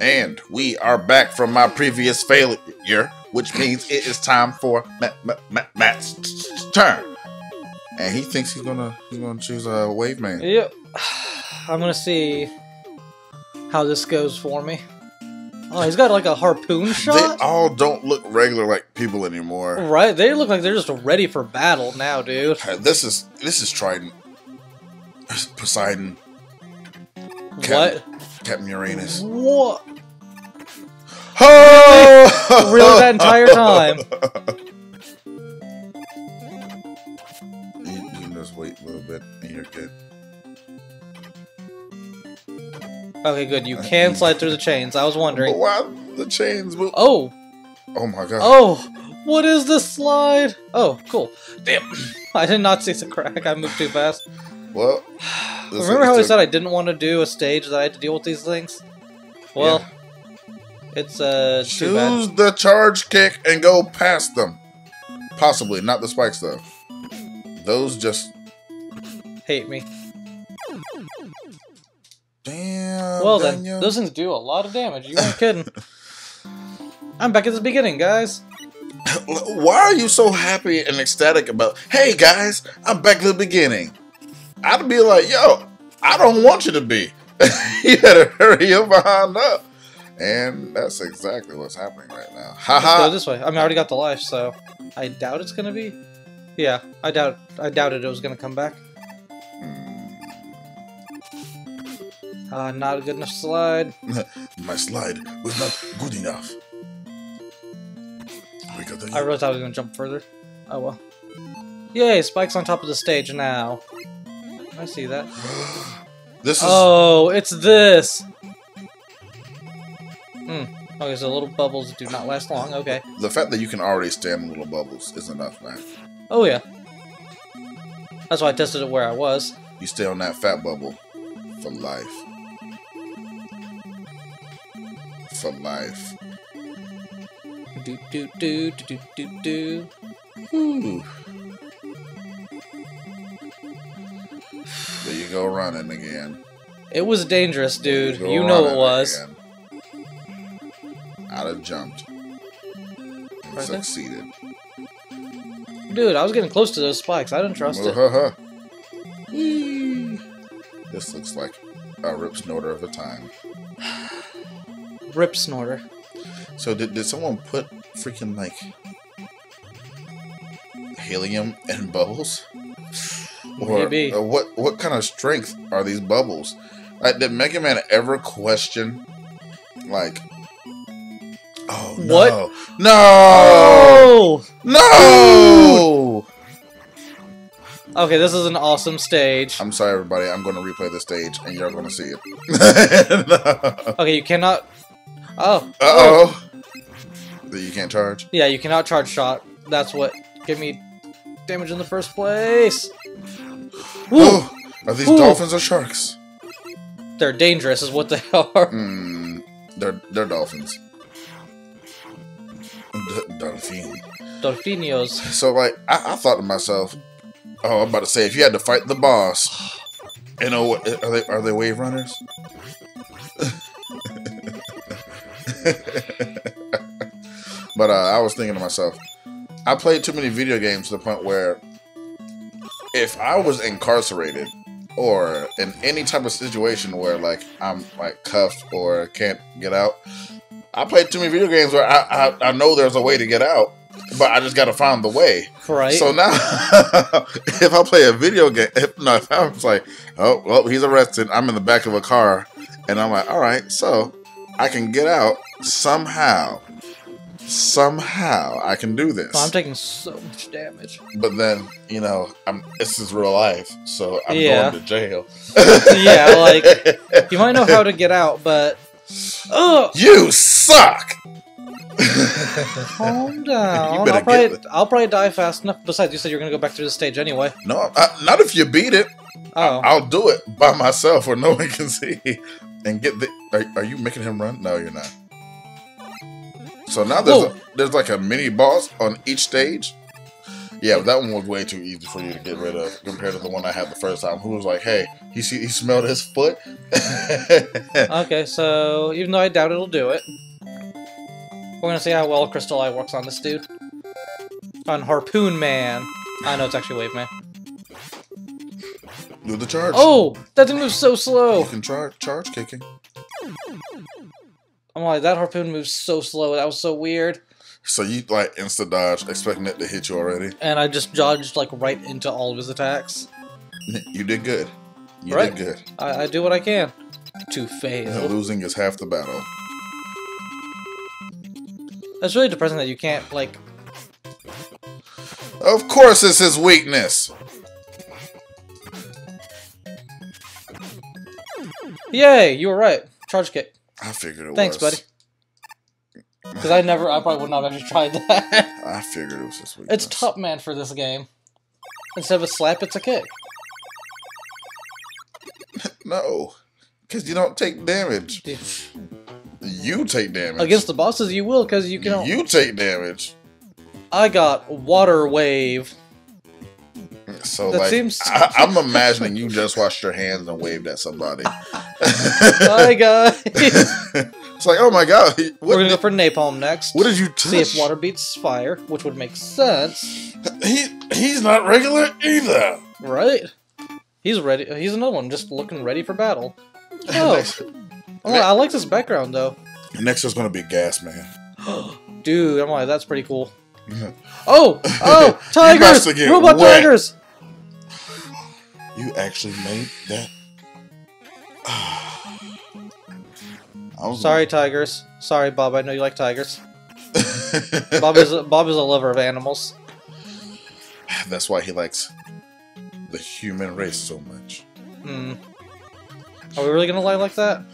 And we are back from my previous failure, which means it is time for Matt's turn. And he thinks he's gonna choose a Wave Man. Yep. I'm gonna see how this goes for me. Oh, he's got like a harpoon shot? They all don't look regular like people anymore. Right? They look like they're just ready for battle now, dude. This is Trident. Poseidon. What? Captain Uranus. What? Oh! Really that entire time. You can just wait a little bit and you're good. Okay, good. You can slide through the chains. I was wondering. But why the chains move? Oh! Oh my god. Oh! What is this slide? Oh, cool. Damn. I did not see the crack. I moved too fast. Well... Remember how I said I didn't want to do a stage that I had to deal with these things? Well... Yeah. It's, too bad. Choose the charge kick and go past them. Possibly. Not the spikes, though. Those just... hate me. Damn, well then, Daniel. Those things do a lot of damage. You weren't kidding. I'm back at the beginning, guys. Why are you so happy and ecstatic about, hey guys, I'm back at the beginning? I'd be like, yo, I don't want you to be. You better hurry your behind up. And that's exactly what's happening right now. Haha. Go this way. I mean, I already got the life, so I doubt it's gonna be. Yeah, I doubted it was gonna come back. Not a good enough slide. My slide was not good enough. I realized I was going to jump further. Oh well. Yay, Spike's on top of the stage now. I see that. This is... oh, it's this! Okay, so little bubbles do not last long, okay. The fact that you can already stand little bubbles is enough, man. Oh yeah. That's why I tested it where I was. You stay on that fat bubble. For life. For life. Do do do do do do. Ooh. There you go running again. It was dangerous, dude. You know it was. Again. I'd have jumped. And right succeeded. There? Dude, I was getting close to those spikes. I didn't trust it. This looks like a rip snorter of a time. Rip snorter. So did someone put freaking like helium in bubbles? Or, maybe. What kind of strength are these bubbles? Like, did Mega Man ever question like, oh no. What? No! No! Okay, this is an awesome stage. I'm sorry, everybody. I'm going to replay the stage, and you're going to see it. No. Okay, you cannot... oh. Uh-oh. You can't charge? Yeah, you cannot charge shot. That's what gave me damage in the first place. Oh, are these dolphins or sharks? They're dangerous is what they are. They're dolphins. Dolphinios. So, like, I thought to myself... oh, I'm about to say, if you had to fight the boss, you know, are they wave runners? But I was thinking to myself, I played too many video games to the point where if I was incarcerated or in any type of situation where like I'm like cuffed or can't get out, I played too many video games where I know there's a way to get out. But I just gotta find the way. Right. So now, if I play a video game, if I was like, oh, well, he's arrested. I'm in the back of a car, and I'm like, all right, so I can get out somehow. Somehow I can do this. Well, I'm taking so much damage. But then, you know, this is real life, so I'm going to jail. Yeah, like you might know how to get out, but you suck. Calm down. I'll probably die fast enough. Besides, you said you're gonna go back through the stage anyway. No, not if you beat it. Oh, I'll do it by myself where no one can see and get the. Are you making him run? No, you're not. So now there's like a mini boss on each stage. Yeah, that one was way too easy for you to get rid of compared to the one I had the first time. Who was like, hey, he smelled his foot. Okay, so even though I doubt it'll do it, we're gonna see how well Crystal Eye works on this dude. On Harpoon Man. I know it's actually Wave Man. Do the charge. Oh, that thing moves so slow. You can charge kicking. I'm like, that harpoon moves so slow. That was so weird. So you like insta dodge, expecting it to hit you already. And I just dodged like right into all of his attacks. You did good. You right? did good. I do what I can to fail. And losing is half the battle. That's really depressing that you can't like. Of course, it's his weakness. Yay! You were right. Charge kick. I figured it was. Thanks, buddy. Because I probably would not have actually tried that. I figured it was this week. It's Top Man for this game. Instead of a slap, it's a kick. No, because you don't take damage. Dude. You take damage against the bosses. You will, because you can. You take damage. I got water wave. So that like, seems... I'm imagining you just washed your hands and waved at somebody. Hi guys. It's like, oh my god. We're gonna go for napalm next. What did you touch? See if water beats fire, which would make sense. He's not regular either. Right? He's ready. He's another one just looking ready for battle. Oh, I like this background though. Next is gonna be Gas Man. Dude, I'm like, that's pretty cool. Oh, tigers! Robot wet. Tigers! You actually made that. Sorry, tigers. Sorry, Bob. I know you like tigers. Bob is a lover of animals. That's why he likes the human race so much. Hmm. Are we really gonna lie like that?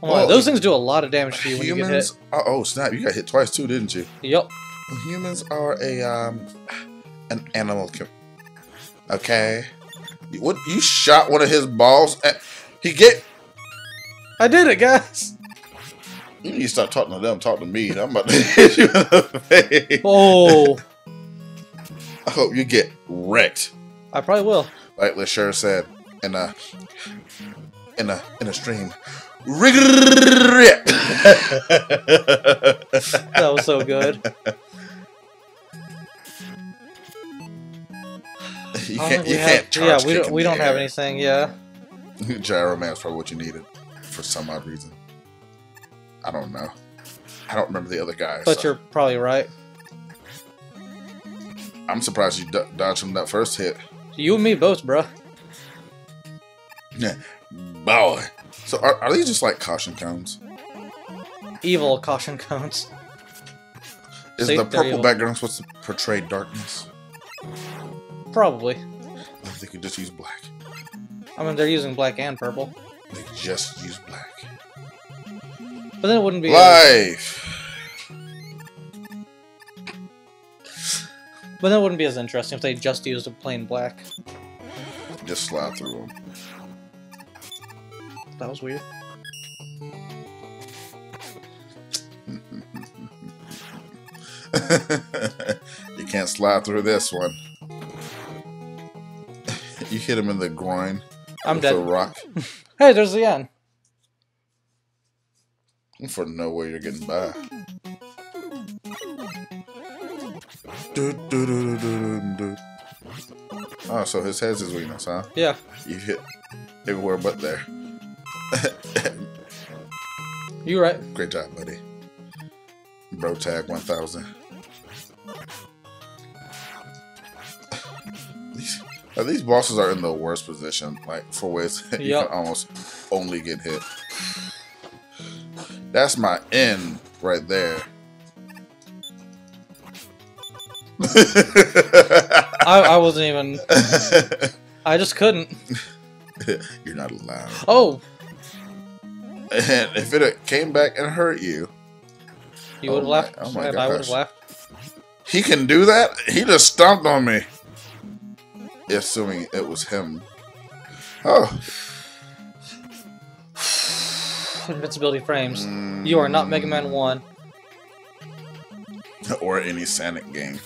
Well, those things do a lot of damage to you when you get hit. Oh snap! You got hit twice too, didn't you? Yep. Humans are a an animal. Okay. What? You shot one of his balls? At I did it, guys. You need to stop talking to them. Talk to me. I'm about to hit you in the face. Oh. I hope you get wrecked. I probably will. Like Llessur said, in a stream. That was so good. You can't charge. Yeah, we don't have anything. Yeah. Gyroman's probably what you needed for some odd reason. I don't know. I don't remember the other guys. But so. You're probably right. I'm surprised you dodged him that first hit. You and me both, bruh. Yeah, boy. So are these just like caution cones? Evil caution cones. Is the purple background supposed to portray darkness? Probably. I think they could just use black. I mean, they're using black and purple. They just use black. But then it wouldn't be life. But then it wouldn't be as interesting if they just used a plain black. Just slide through them. That was weird. You can't slide through this one. You hit him in the groin. I'm dead. The rock. Hey, there's the end. For no way you're getting by. Oh, so his head's his weakness, huh? Yeah. You hit everywhere but there. You right. Great job, buddy. Bro tag 1000. These bosses are in the worst position, like for ways you can almost only get hit. That's my end right there. I wasn't even. I just couldn't. You're not allowed. Oh. And if it came back and hurt you, you would have laughed. Oh my gosh. I would have laughed. He can do that? He just stomped on me. Assuming it was him. Oh. invincibility frames. You are not Mega Man 1. Or any Sonic game.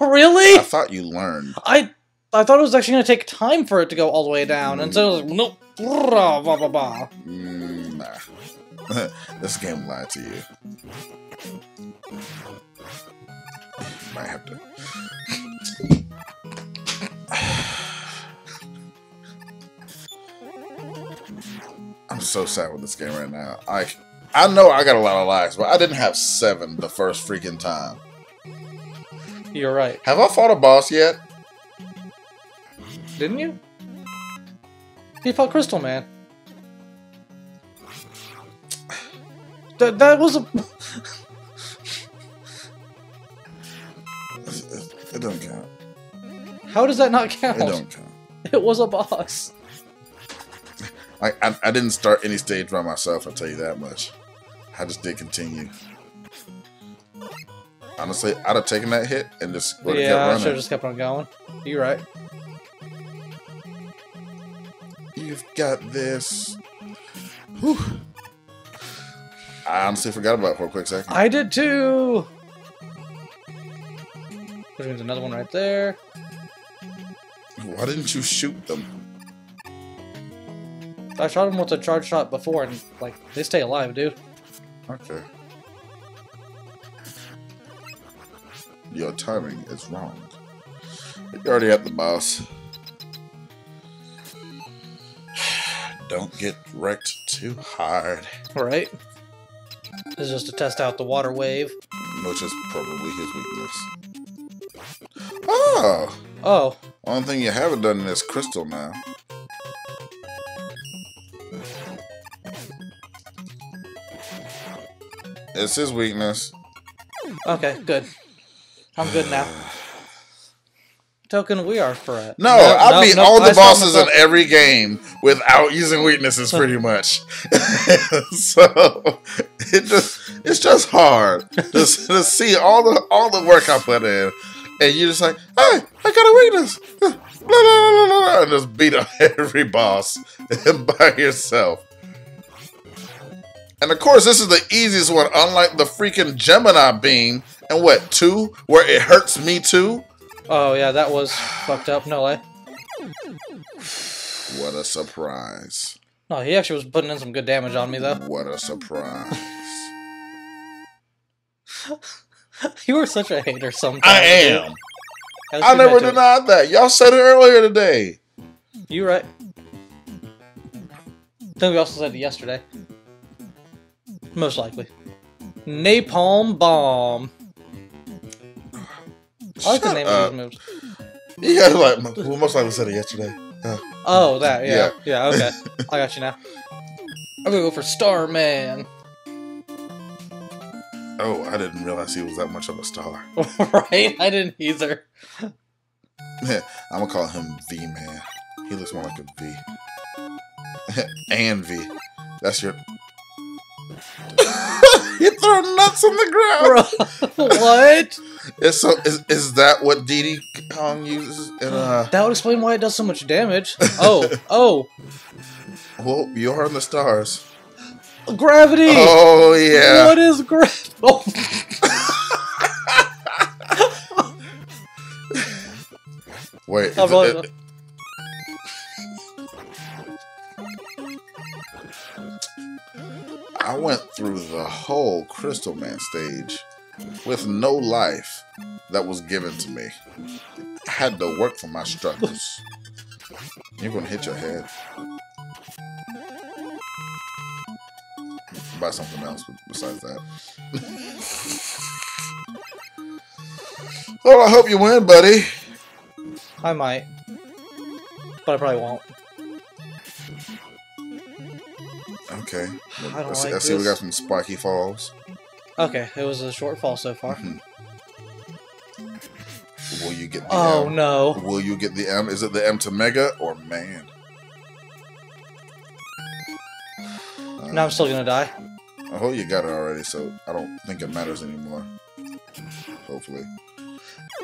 Really? I thought you learned. I thought it was actually going to take time for it to go all the way down, and so it was like, nope. Blah, blah, blah, blah. Nah. This game lied to you. Might have to. I'm so sad with this game right now. I know I got a lot of lives, but I didn't have 7 the first freaking time. You're right. Have I fought a boss yet? Didn't you? He fought Crystal Man. That was a... It don't count. How does that not count? It don't count. It was a boss. I didn't start any stage by myself, I'll tell you that much. I just did continue. Honestly, I'd have taken that hit and just would have kept running. I should have just kept on going. You're right. You've got this. Whew. I honestly forgot about it for a quick second. I did too! There's another one right there. Why didn't you shoot them? I shot him with a charge shot before, and like they stay alive, dude. Okay. Your timing is wrong. You're already at the boss. Don't get wrecked too hard. Right. This is just to test out the water wave, which is probably his weakness. Oh. Oh. One thing you haven't done is Crystal now. It's his weakness. Okay, good. I'm good now. Token, we are for it. No, I beat all the bosses in every game without using weaknesses, pretty much. So it's just hard to see all the work I put in, and you're just like, hey, I got a weakness. Blah, blah, blah, blah, and just beat up every boss by yourself. And of course, this is the easiest one, unlike the freaking Gemini Beam. And what, 2? Where it hurts me too? Oh yeah, that was fucked up, no lie. What a surprise. No, he actually was putting in some good damage on me, though. What a surprise. You are such a hater sometimes. I am. I never denied that. Y'all said it earlier today. You're right. I think we also said it yesterday. Most likely. Napalm Bomb. I like the name of those moves. Yeah, like, we most likely said it yesterday. Oh, that, yeah. Yeah, okay. I got you now. I'm gonna go for Starman. Oh, I didn't realize he was that much of a star. Right? I didn't either. I'm gonna call him V Man. He looks more like a V. And V. That's your... You throw nuts on the ground. Bro, what? Is that what D.D. Kong uses? In, that would explain why it does so much damage. Oh, oh. Well, you are in the stars. Gravity. Oh yeah. What is gravity? Oh. Wait. I went through the whole Crystal Man stage with no life that was given to me. I had to work for my struggles. You're gonna hit your head by something else besides that. Well, I hope you win, buddy. I might, but I probably won't. Okay. I see we got some spiky falls. Okay, it was a short fall so far. Will you get the M? Oh no. Will you get the M? Is it the M to Mega or Man? No, I'm still gonna die. Oh, you got it already, so I don't think it matters anymore. Hopefully.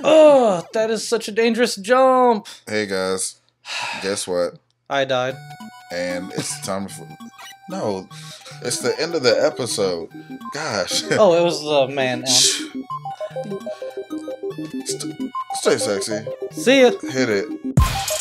Oh, that is such a dangerous jump. Hey guys, guess what? I died. And it's time for... No, it's the end of the episode. Gosh. Oh, it was the man. Stay sexy. See ya. Hit it.